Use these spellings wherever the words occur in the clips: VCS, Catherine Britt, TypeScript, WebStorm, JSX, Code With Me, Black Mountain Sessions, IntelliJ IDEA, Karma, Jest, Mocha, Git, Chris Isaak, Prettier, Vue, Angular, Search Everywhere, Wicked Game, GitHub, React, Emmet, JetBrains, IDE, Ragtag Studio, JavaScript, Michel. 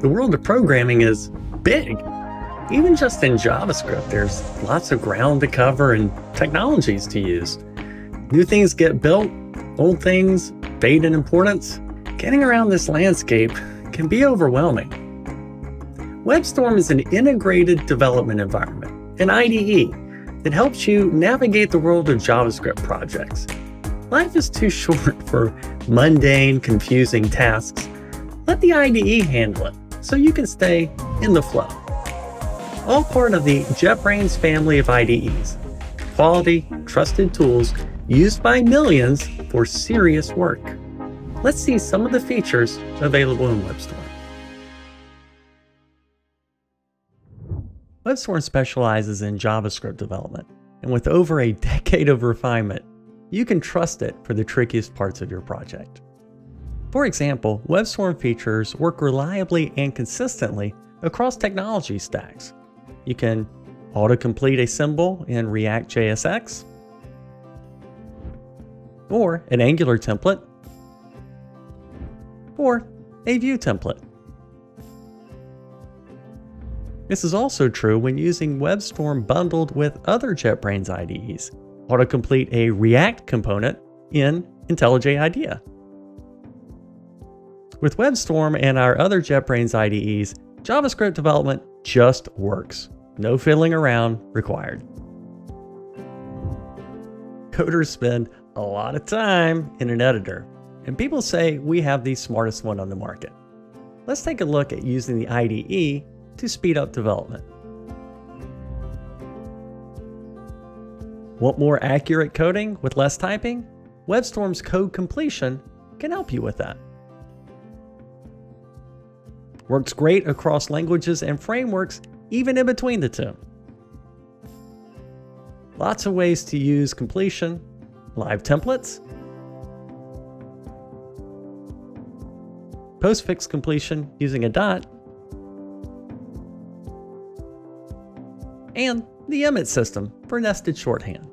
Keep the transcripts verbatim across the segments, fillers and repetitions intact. The world of programming is big. Even just in JavaScript, there's lots of ground to cover and technologies to use. New things get built, old things fade in importance. Getting around this landscape can be overwhelming. WebStorm is an integrated development environment, an I D E, that helps you navigate the world of JavaScript projects. Life is too short for mundane, confusing tasks. Let the I D E handle it so you can stay in the flow. All part of the JetBrains family of I D Es, quality, trusted tools used by millions for serious work. Let's see some of the features available in WebStorm. WebStorm specializes in JavaScript development, and with over a decade of refinement, you can trust it for the trickiest parts of your project. For example, WebStorm features work reliably and consistently across technology stacks. You can autocomplete a symbol in React J S X, or an Angular template, or a Vue template. This is also true when using WebStorm bundled with other JetBrains I D Es. Autocomplete a React component in IntelliJ IDEA. With WebStorm and our other JetBrains I D Es, JavaScript development just works. No fiddling around required. Coders spend a lot of time in an editor, and people say we have the smartest one on the market. Let's take a look at using the I D E to speed up development. Want more accurate coding with less typing? WebStorm's code completion can help you with that. Works great across languages and frameworks, even in between the two. Lots of ways to use completion, live templates, postfix completion using a dot, and the Emmet system for nested shorthand.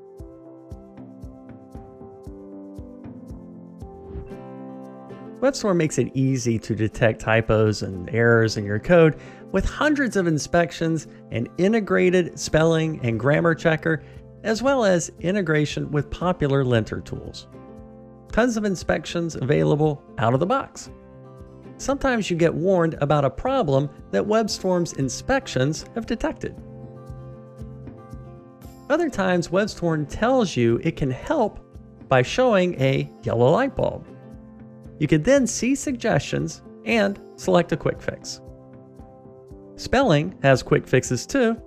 WebStorm makes it easy to detect typos and errors in your code with hundreds of inspections, an integrated spelling and grammar checker, as well as integration with popular linter tools. Tons of inspections available out of the box. Sometimes you get warned about a problem that WebStorm's inspections have detected. Other times, WebStorm tells you it can help by showing a yellow light bulb. You can then see suggestions and select a quick fix. Spelling has quick fixes too,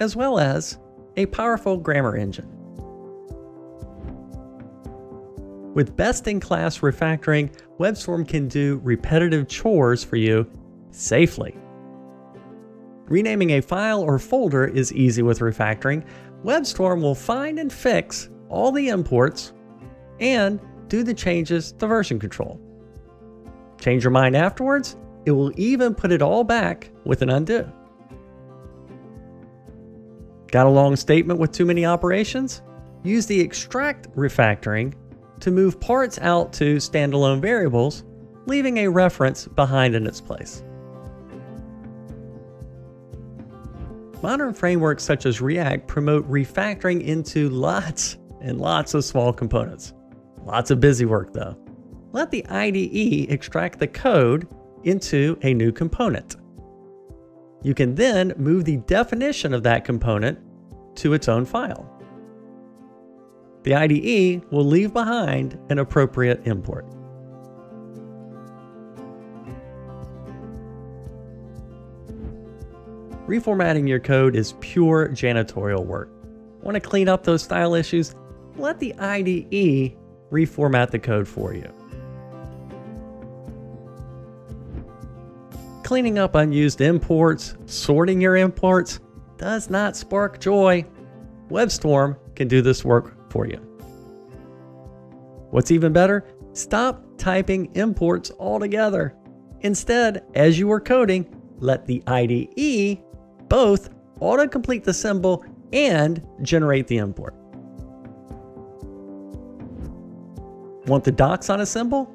as well as a powerful grammar engine. With best-in-class refactoring, WebStorm can do repetitive chores for you safely. Renaming a file or folder is easy with refactoring. WebStorm will find and fix all the imports and do the changes to version control. Change your mind afterwards? It will even put it all back with an undo. Got a long statement with too many operations? Use the extract refactoring to move parts out to standalone variables, leaving a reference behind in its place. Modern frameworks such as React promote refactoring into lots and lots of small components. Lots of busy work though. Let the I D E extract the code into a new component. You can then move the definition of that component to its own file. The I D E will leave behind an appropriate import. Reformatting your code is pure janitorial work. Want to clean up those style issues? Let the I D E reformat the code for you. Cleaning up unused imports, sorting your imports, does not spark joy. WebStorm can do this work for you. What's even better? Stop typing imports altogether. Instead, as you are coding, let the I D E both autocomplete the symbol and generate the import. Want the docs on a symbol?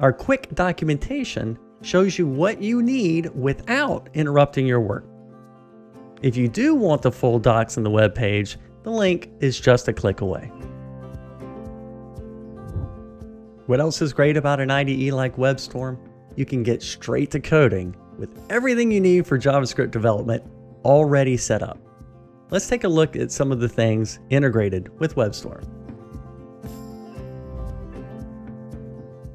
Our quick documentation shows you what you need without interrupting your work. If you do want the full docs in the web page, the link is just a click away. What else is great about an I D E like WebStorm? You can get straight to coding with everything you need for JavaScript development already set up. Let's take a look at some of the things integrated with WebStorm.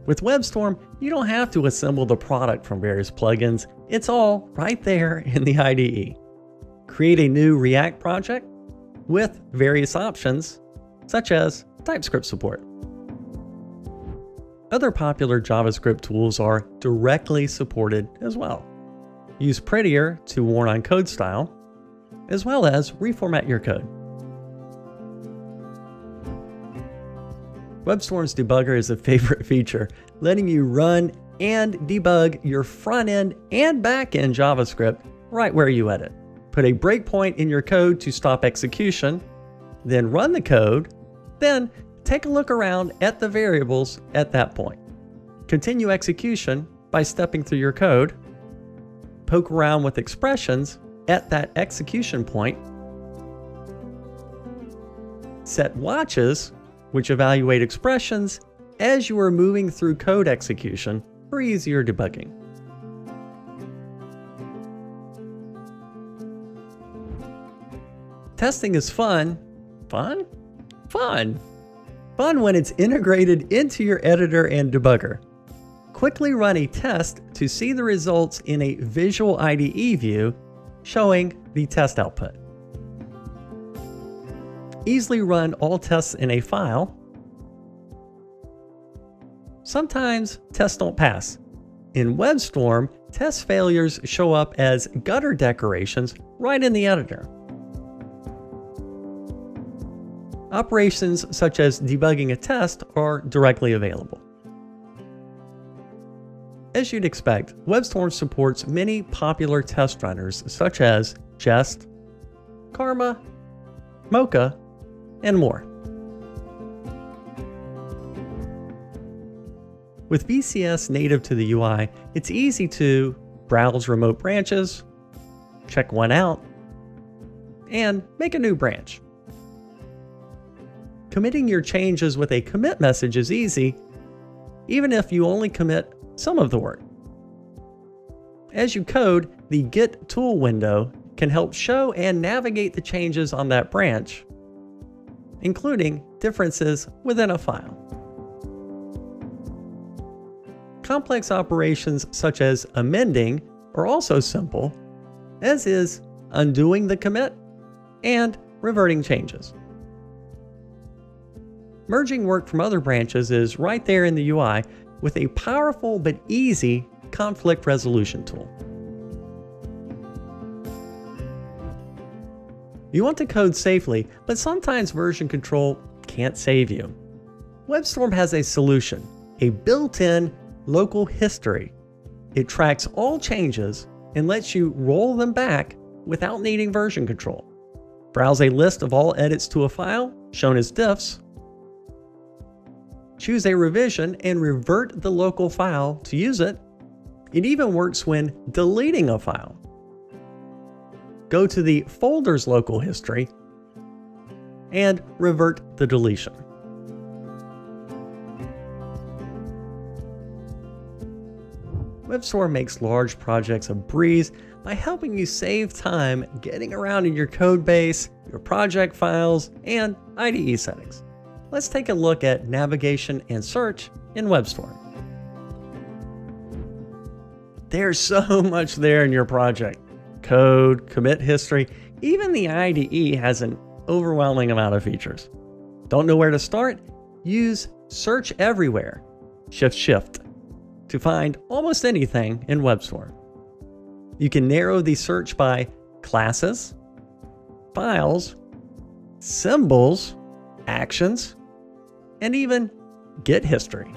With WebStorm, you don't have to assemble the product from various plugins. It's all right there in the I D E. Create a new React project with various options, such as TypeScript support. Other popular JavaScript tools are directly supported as well. Use Prettier to warn on code style, as well as reformat your code. WebStorm's debugger is a favorite feature, letting you run and debug your front-end and back-end JavaScript right where you edit. Put a breakpoint in your code to stop execution, then run the code, then take a look around at the variables at that point. Continue execution by stepping through your code, poke around with expressions at that execution point, set watches, which evaluate expressions as you are moving through code execution for easier debugging. Testing is fun, fun, fun. Fun when it's integrated into your editor and debugger. Quickly run a test to see the results in a visual I D E view showing the test output. Easily run all tests in a file. Sometimes tests don't pass. In WebStorm, test failures show up as gutter decorations right in the editor. Operations such as debugging a test are directly available. As you'd expect, WebStorm supports many popular test runners such as Jest, Karma, Mocha, and more. With V C S native to the U I, it's easy to browse remote branches, check one out, and make a new branch. Committing your changes with a commit message is easy, even if you only commit some of the work. As you code, the Git tool window can help show and navigate the changes on that branch, including differences within a file. Complex operations such as amending are also simple, as is undoing the commit and reverting changes. Merging work from other branches is right there in the U I with a powerful but easy conflict resolution tool. You want to code safely, but sometimes version control can't save you. WebStorm has a solution, a built-in local history. It tracks all changes and lets you roll them back without needing version control. Browse a list of all edits to a file, shown as diffs, choose a revision and revert the local file to use it. It even works when deleting a file. Go to the folder's local history and revert the deletion. WebStorm makes large projects a breeze by helping you save time getting around in your code base, your project files, and I D E settings. Let's take a look at navigation and search in WebStorm. There's so much there in your project. Code, commit history, even the I D E has an overwhelming amount of features. Don't know where to start? Use search everywhere, shift shift, to find almost anything in WebStorm. You can narrow the search by classes, files, symbols, actions, and even Git history.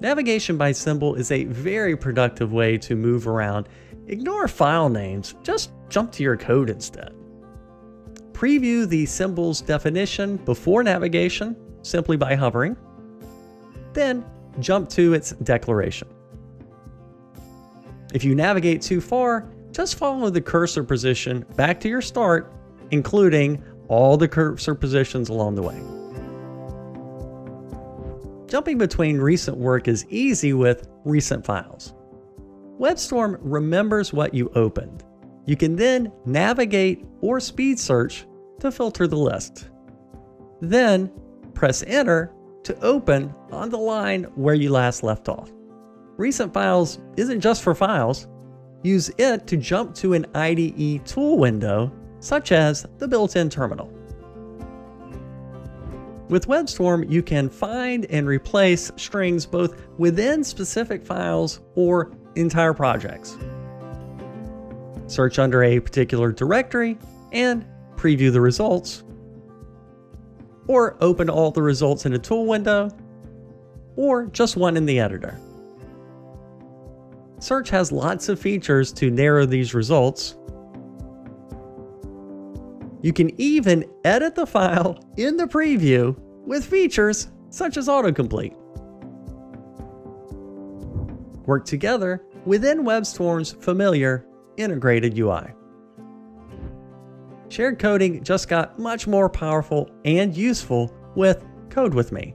Navigation by symbol is a very productive way to move around. Ignore file names, just jump to your code instead. Preview the symbol's definition before navigation, simply by hovering. Then jump to its declaration. If you navigate too far, just follow the cursor position back to your start, including all the cursor positions along the way. Jumping between recent work is easy with recent files. WebStorm remembers what you opened. You can then navigate or speed search to filter the list. Then press Enter to open on the line where you last left off. Recent files isn't just for files. Use it to jump to an I D E tool window, such as the built-in terminal. With WebStorm, you can find and replace strings both within specific files or entire projects. Search under a particular directory and preview the results, or open all the results in a tool window, or just one in the editor. Search has lots of features to narrow these results. You can even edit the file in the preview with features such as autocomplete. Work together within WebStorm's familiar integrated U I. Shared coding just got much more powerful and useful with Code With Me,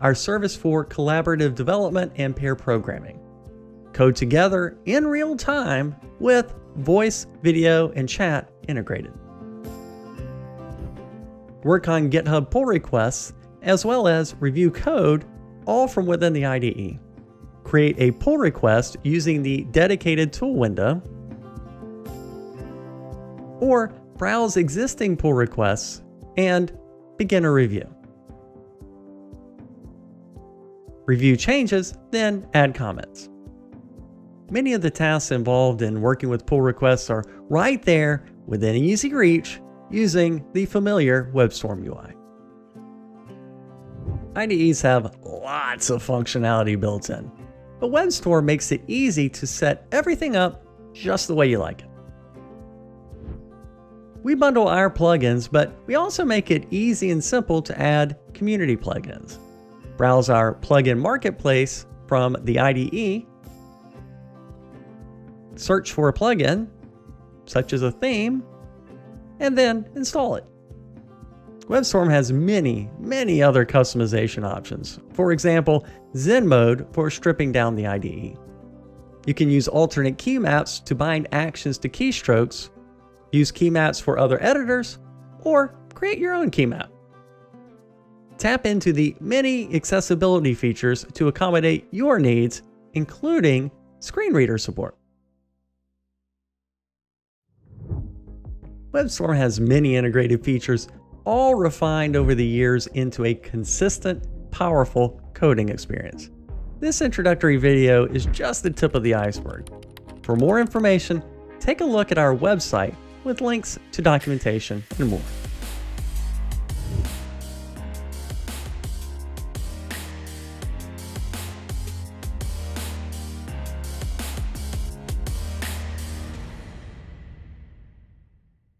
our service for collaborative development and pair programming. Code together in real time with voice, video, and chat integrated. Work on GitHub pull requests, as well as review code, all from within the I D E. Create a pull request using the dedicated tool window, or browse existing pull requests and begin a review. Review changes, then add comments. Many of the tasks involved in working with pull requests are right there within easy reach, using the familiar WebStorm U I. I D Es have lots of functionality built in, but WebStorm makes it easy to set everything up just the way you like it. We bundle our plugins, but we also make it easy and simple to add community plugins. Browse our plugin marketplace from the I D E, search for a plugin, such as a theme, and then install it. WebStorm has many, many other customization options. For example, Zen mode for stripping down the I D E. You can use alternate key maps to bind actions to keystrokes, use key maps for other editors, or create your own key map. Tap into the many accessibility features to accommodate your needs, including screen reader support. WebStorm has many integrated features, all refined over the years into a consistent, powerful coding experience. This introductory video is just the tip of the iceberg. For more information, take a look at our website with links to documentation and more.